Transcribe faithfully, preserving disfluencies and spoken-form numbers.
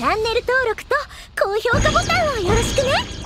チャンネル登録と高評価ボタンをよろしくね。